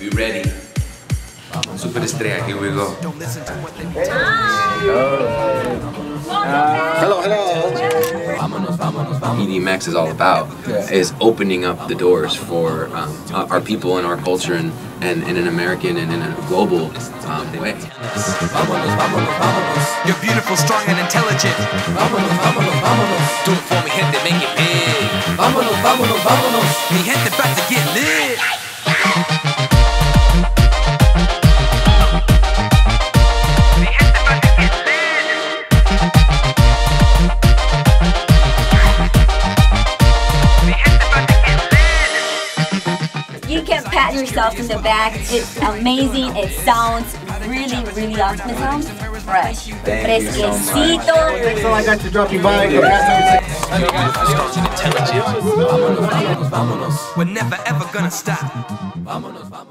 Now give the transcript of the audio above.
We ready? Super Estrella, here we go. Hello, hello. Vamonos, vamonos, vamonos. EDMex is all about is opening up the doors for our people and our culture and in an American and in a global way. Vamonos, vamonos, vamonos. You're beautiful, strong, and intelligent. Vamonos, vamonos, vamonos. Do it for me, gente, make it big. Vamonos, vamonos, vamonos. Mi gente about to get lit. You can pat yourself in the back. It's amazing. It sounds really, really awesome. It sounds fresh. Fresquecito. That's all I got to drop you by. We're never ever gonna stop.